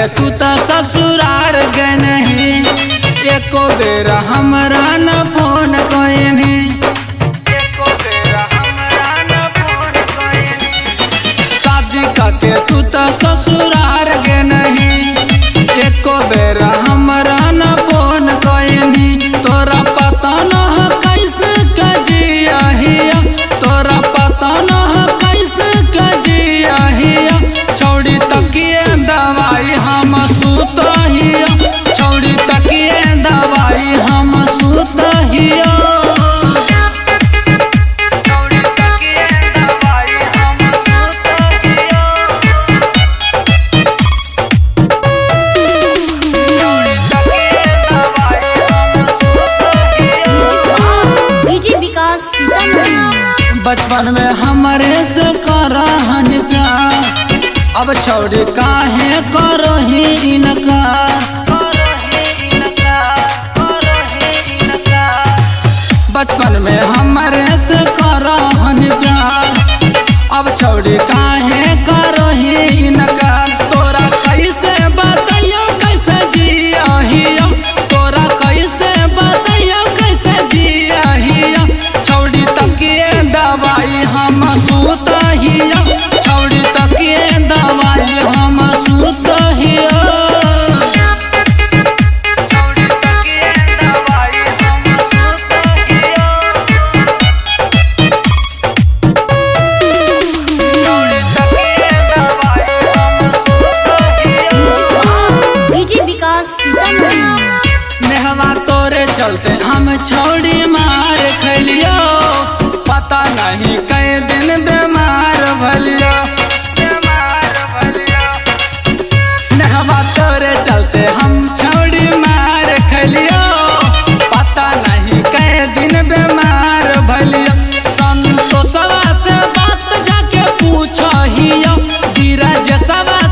के तू तो ससुरार गए नहीं, एको बेरा हमरा न फोन कोई नहीं, एको बेरा हमरा न फोन कोई नहीं। शादी करके तू तो ससुरार गए नहीं, एको बेरा हमरा न फोन कोई नहीं। तोरा पता न कैसे कजिया हिया, तोरा पता न कैसे कजिया हिया। छोड़ी तकिए दवाई हम सुता हिया, छोड़ी तकिए दवाई हम सुता हिया। बचपन में हमारे से करहन प्यार, अब छोड़ी काहे करो ही इनकार, बचपन में हमारे से करहन प्यार, अब छोड़ी काहे करो ही इनकार। तोरा कैसे बताइयो कैसे जिया हिया, तोरा कैसे बताइयो कैसे जिया हिया। छोड़ी तकिए दवाई हम सुता हिया, छौड़ी तकिए दवाई हम सुता हिया। छौड़ी तकिए दवाई हम सुता हिया। छौड़ी तकिए दवाई हम सुता हिया। बीजी विकास नेहवा तोरे चलते हम छौड़ी मार खलिया, पता नहीं कई दिन बीमार भलिया, बीमार भलिया। नेहवा तोरे चलते हम छौड़ी मार खलिया, पता नहीं कई दिन बीमार भलिया। संतोषवा से बात जाके पूछो हिया, धीरजवा